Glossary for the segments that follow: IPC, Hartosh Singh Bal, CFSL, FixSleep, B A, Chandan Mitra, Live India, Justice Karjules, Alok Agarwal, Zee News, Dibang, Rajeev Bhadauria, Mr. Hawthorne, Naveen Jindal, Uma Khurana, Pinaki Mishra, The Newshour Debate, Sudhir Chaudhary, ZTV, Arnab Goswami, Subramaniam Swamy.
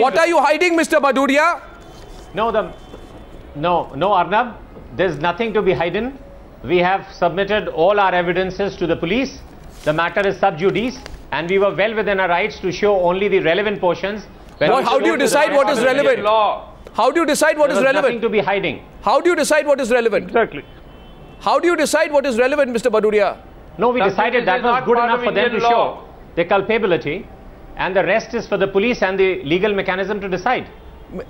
What are you hiding, Mr. Bhadauria? No, Arnab. There's nothing to be hidden. We have submitted all our evidences to the police. The matter is sub judice, and we were well within our rights to show only the relevant portions. How do you decide what is relevant? How do you decide what is relevant? Nothing to be hiding. How do you decide what is relevant? Exactly. How do you decide what is relevant, Mr. Bhadauria? No, we decided that was good enough for them to show their culpability, and the rest is for the police and the legal mechanism to decide.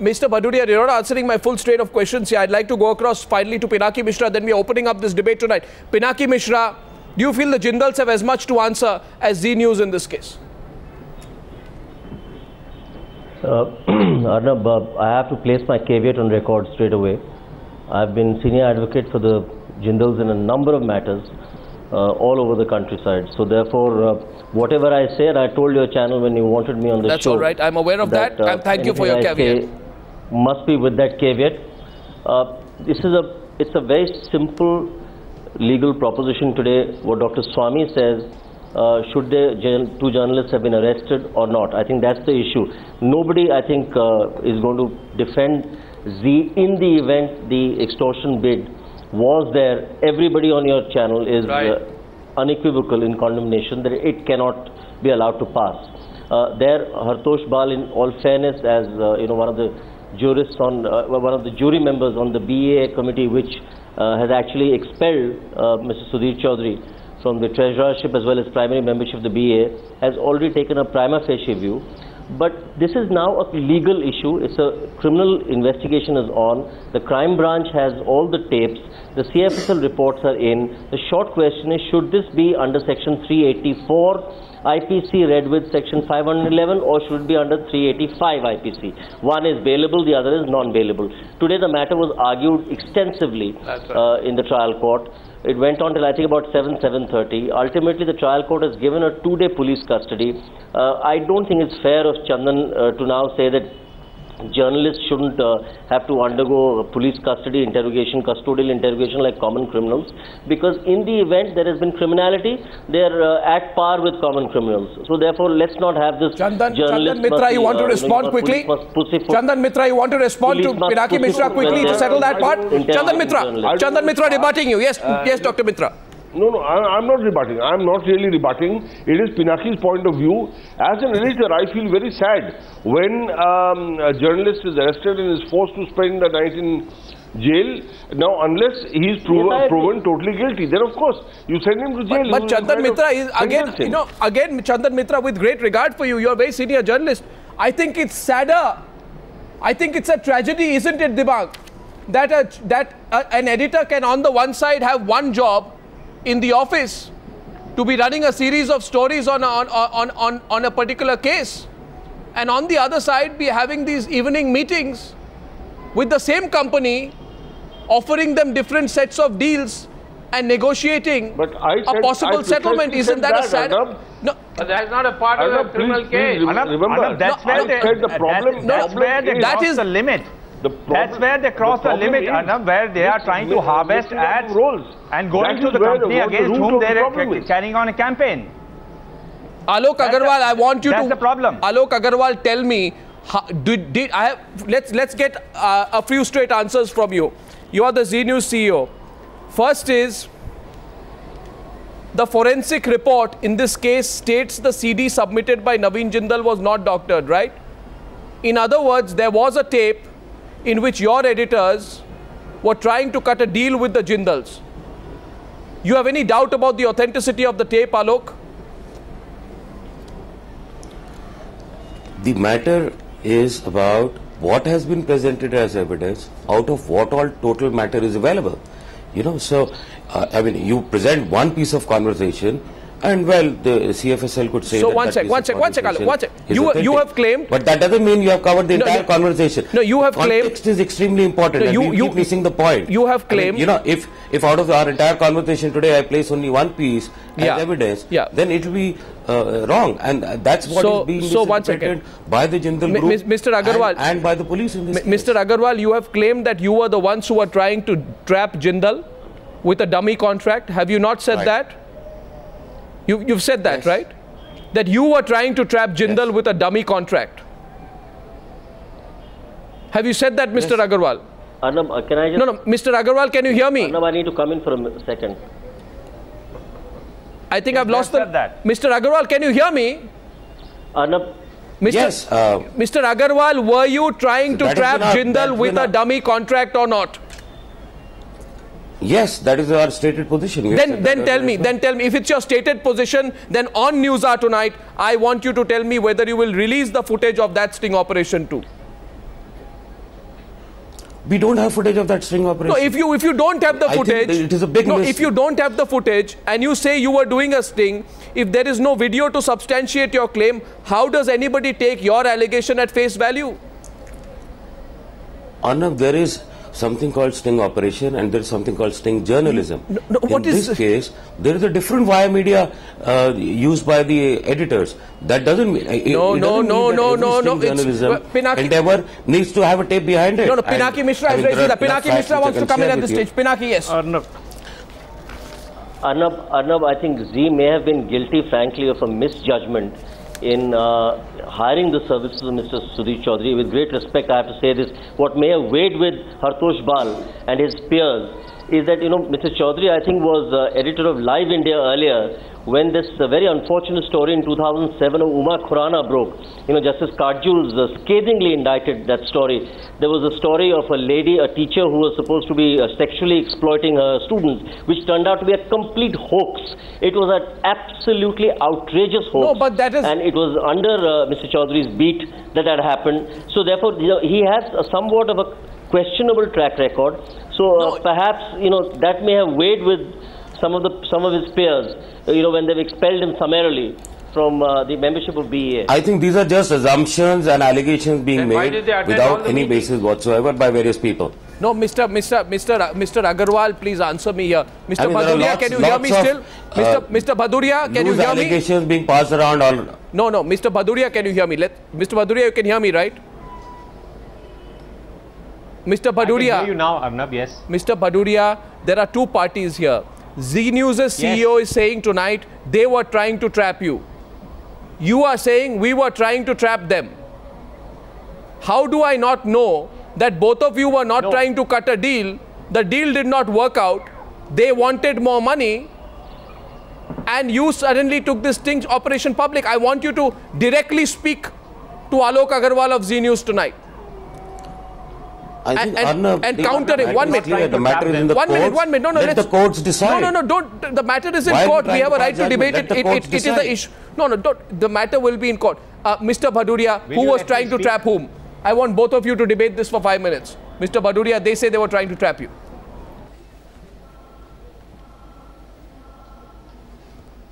Mr. Bhadauria, you're not answering my full straight of questions here. I'd like to go across finally to Pinaki Mishra, then we're opening up this debate tonight. Pinaki Mishra, do you feel the Jindals have as much to answer as Zee News in this case? Arnab, I have to place my caveat on record straight away. I've been senior advocate for the Jindals in a number of matters all over the countryside. So therefore, whatever I said, I told your channel when you wanted me on the show. That's all right. I'm aware of that. Thank you for your caveat. Must be with that caveat. It's a very simple legal proposition today. What Dr. Swamy says, should the two journalists have been arrested or not? I think that's the issue. Nobody, I think, is going to defend Zee in the event the extortion bid was there. Everybody on your channel is unequivocal in condemnation that it cannot be allowed to pass. There, Hartosh Bal, in all fairness, as one of the jurists on one of the jury members on the B A committee, which has actually expelled Mr. Sudhir Chaudhary from the treasurership as well as primary membership of the B A, has already taken a prima facie view. But this is now a legal issue. It's a criminal investigation is on. The crime branch has all the tapes. The CFSL reports are in. The short question is, should this be under section 384 IPC read with section 511, or should it be under 385 IPC? One is bailable, the other is non-bailable. Today the matter was argued extensively in the trial court. It went on till I think about 7:30. Ultimately, the trial court has given a 2-day police custody. I don't think it's fair of Chandan to now say that journalists shouldn't have to undergo police custody, interrogation, custodial interrogation like common criminals, because in the event there has been criminality, they're at par with common criminals. So therefore, let's not have this. Chandan Mitra, you want to respond quickly? Chandan Mitra, you want to respond to Pinaki Mishra quickly to settle that part? Chandan Mitra debating you. Yes, yes, Dr. Mitra. No, I'm not rebutting. I'm not really rebutting. It is Pinaki's point of view. As an editor, I feel very sad when a journalist is arrested and is forced to spend the night in jail. Now, unless he is proven totally guilty, then of course you send him to jail. But Chandan Mitra is again, Chandan Mitra, with great regard for you, you're a very senior journalist. I think it's sadder. I think it's a tragedy, isn't it, Dibang, that an editor can on the one side have one job in the office to be running a series of stories on a particular case, and on the other side be having these evening meetings with the same company, offering them different sets of deals and negotiating a possible settlement. Isn't that a sad? No, that's not a part of the criminal case. Remember, that's where they cross the limit. That's where they cross the limit, Arnab, where they are trying to harvest ads and going to the company against whom they are carrying on a campaign. Alok Agarwal, I want you to... That's the problem. Alok Agarwal, tell me, let's get a few straight answers from you. You are the Zee News CEO. First is, the forensic report in this case states the CD submitted by Naveen Jindal was not doctored, right? In other words, there was a tape in which your editors were trying to cut a deal with the Jindals. You have any doubt about the authenticity of the tape, Alok? The matter is about what has been presented as evidence, out of what all total matter is available. You know, so, I mean, you present one piece of conversation, and well, the CFSL could say so that. So one sec, Alok. You have claimed. But that doesn't mean you have covered the entire conversation. No, you have claimed. Context is extremely important. No, you keep missing the point. You have claimed. I mean, you know, if out of our entire conversation today I place only one piece as evidence, then it will be wrong, and that's what is being misinterpreted by the Jindal group, Mr. Agarwal, and by the police in this case. Mr. Agarwal, you have claimed that you were the ones who were trying to trap Jindal with a dummy contract. Have you not said that? You've said that, right? That you were trying to trap Jindal with a dummy contract. Have you said that, Mr. Yes. Agarwal? Arnab, can I just... No, Mr. Agarwal, can you hear me? Arnab, I need to come in for a second. I think I've lost the... That. Mr. Agarwal, can you hear me? Arnab... Mr. Agarwal, were you trying to trap Jindal with a dummy contract or not? Yes, that is our stated position. Then tell me, if it's your stated position, then on News Hour tonight, I want you to tell me whether you will release the footage of that sting operation too. We don't have footage of that sting operation. No, if you don't have the footage, it is a big mistake. If you don't have the footage and you say you were doing a sting, if there is no video to substantiate your claim, how does anybody take your allegation at face value? Arnab, there is something called sting operation and there is something called sting journalism. In this case, there is a different via media used by the editors. That doesn't mean... Endeavour needs to have a tape behind it. Pinaki Mishra is raising that. Pinaki Mishra wants to come in at the stage. Pinaki, yes. Arnab, I think Zee may have been guilty, frankly, of a misjudgment in hiring the services of Mr. Sudhir Chaudhary. With great respect, I have to say this. What may have weighed with Hartosh Bal and his peers is that, you know, Mr. Chaudhary, I think, was editor of Live India earlier when this very unfortunate story in 2007 of Uma Khurana broke. You know, Justice Karjules scathingly indicted that story. There was a story of a lady, a teacher, who was supposed to be sexually exploiting her students, which turned out to be a complete hoax. It was an absolutely outrageous hoax. No, but that is... And it was under Mr. Chaudhary's beat that had happened. So therefore, you know, he has somewhat of a questionable track record. So perhaps, you know, that may have weighed with some of his peers, you know, when they've expelled him summarily from the membership of B A. I think these are just assumptions and allegations being made without any basis whatsoever by various people. No, Mr. Agarwal, please answer me here. Mr. Bhadauria, can you hear me still? Mr. Bhadauria, can you hear me? Allegations being passed around all... No, Mr. Bhadauria, can you hear me? Mr. Bhadauria, you can hear me, right? Mr. Bhadauria... I can hear you now, Arnab, yes. Mr. Bhadauria, there are two parties here. Zee News' CEO is saying tonight, they were trying to trap you. You are saying we were trying to trap them. How do I not know that both of you were not trying to cut a deal? The deal did not work out. They wanted more money. And you suddenly took this thing operation public. I want you to directly speak to Alok Agarwal of Zee News tonight. And counter him. One minute. No, let the courts decide. No, don't. The matter is in court. We have a right to debate it. It is the issue. Don't. The matter will be in court. Mr. Bhadauria, who was trying to trap whom? I want both of you to debate this for 5 minutes. Mr. Bhadauria, they say they were trying to trap you.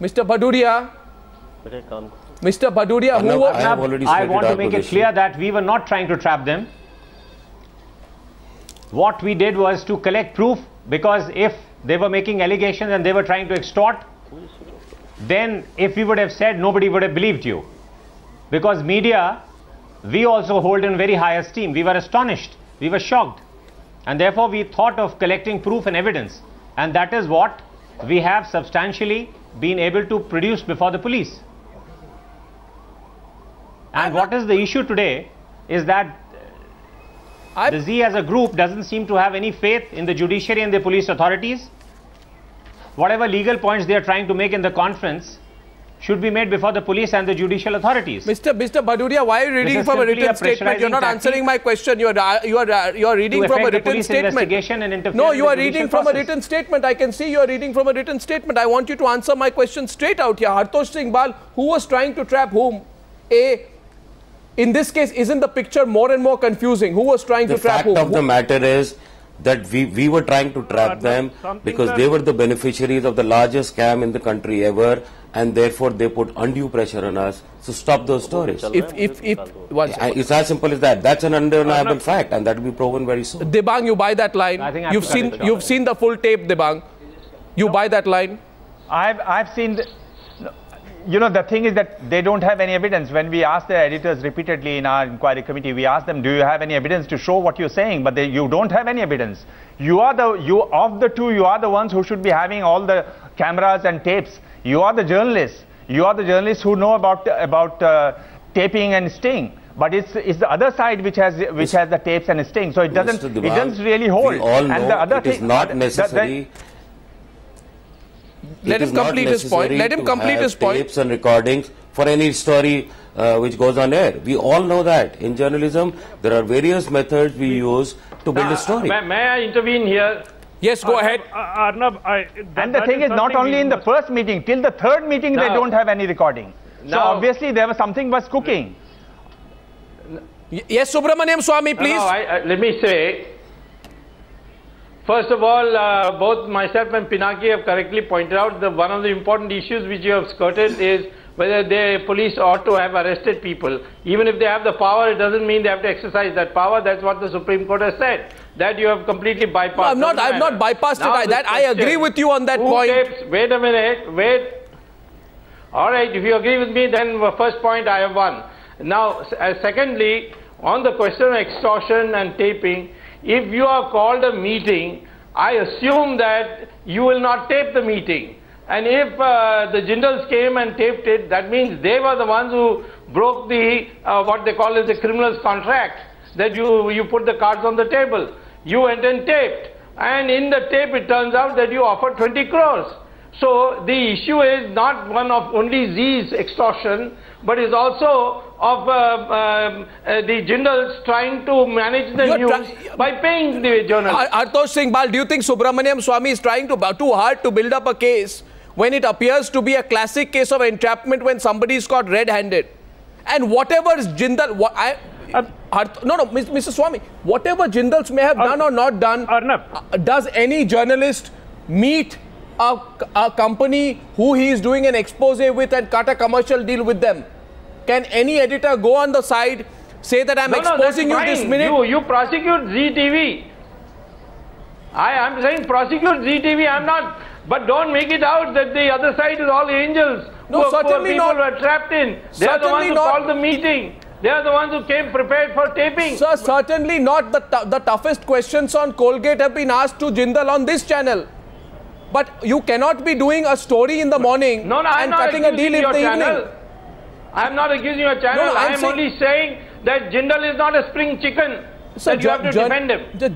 Mr. Bhadauria. Mr. Bhadauria, who was... I want to make it clear that we were not trying to trap them. What we did was to collect proof, because if they were making allegations and they were trying to extort, then if we would have said, nobody would have believed you. Because media, we also hold in very high esteem. We were astonished. We were shocked. And therefore, we thought of collecting proof and evidence. And that is what we have substantially been able to produce before the police. And what is the issue today is that the Zee as a group doesn't seem to have any faith in the judiciary and the police authorities. Whatever legal points they are trying to make in the conference should be made before the police and the judicial authorities. Mr. Bhadauria, why are you reading from a written statement? You're not answering my question. You are reading from a written statement. No, you are reading from a written statement. I can see you are reading from a written statement. I want you to answer my question straight out here. Hartosh Singh Bal, who was trying to trap whom? In this case, isn't the picture more and more confusing? Who was trying to trap who? The fact of the matter is that we were trying to trap them because they were the beneficiaries of the largest scam in the country ever, and therefore they put undue pressure on us. So stop those stories. It's as simple as that. That's an undeniable fact, and that will be proven very soon. Dibang, you buy that line. You've seen the full tape, Dibang. You buy that line. I've seen. You know, the thing is that they don't have any evidence. When we asked the editors repeatedly in our inquiry committee, we asked them, do you have any evidence to show what you're saying? But you don't have any evidence. Of the two, you are the ones who should be having all the cameras and tapes. You are the journalists. You are the journalists who know about taping and sting. but it's the other side which has the tapes and stings, so it doesn't really hold. We all know, and the other it is not necessary. Let him complete his point. Let him complete his point. Tapes and recordings for any story which goes on air. We all know that in journalism there are various methods we use to build a story. May I intervene here? Yes, go ahead. Arnab, and the thing is, not only in the first meeting, till the third meeting they don't have any recording. So obviously there was something was cooking. Yes, Subramaniam Swamy, please. Let me say, first of all, both myself and Pinaki have correctly pointed out that one of the important issues which you have skirted is whether the police ought to have arrested people. Even if they have the power, it doesn't mean they have to exercise that power. That's what the Supreme Court has said. That you have completely bypassed. No, I've not bypassed now it. I agree with you on that point. Tapes? Wait a minute. Wait. All right. If you agree with me, then first point I have won. Now, secondly, on the question of extortion and taping, if you are called a meeting, I assume that you will not tape the meeting. And if the Jindals came and taped it, that means they were the ones who broke the what they call as the criminal's contract. That you put the cards on the table, you went and taped, and in the tape it turns out that you offered 20 crores. So the issue is not one of only Zee's extortion, but is also of the Jindals trying to manage the news by paying the journalists. Hartosh Singh Bal, do you think Subramaniam Swamy is trying too hard to build up a case when it appears to be a classic case of entrapment when somebody is caught red-handed? And whatever Jindal... Mr. Swamy, whatever Jindals may have done or not done, does any journalist meet a company who he is doing an expose with and cut a commercial deal with them? Can any editor go on the side, say that I'm exposing you this minute? You prosecute ZTV. I'm saying prosecute ZTV. I'm not... But don't make it out that the other side is all angels. No, certainly not. People were trapped in. They are the ones who called the meeting. They are the ones who came prepared for taping. Sir, certainly not. The toughest questions on Colgate have been asked to Jindal on this channel. But you cannot be doing a story in the morning and cutting a deal in the evening. I am not accusing your channel. I am only saying that Jindal is not a spring chicken. Sir, you have to defend him.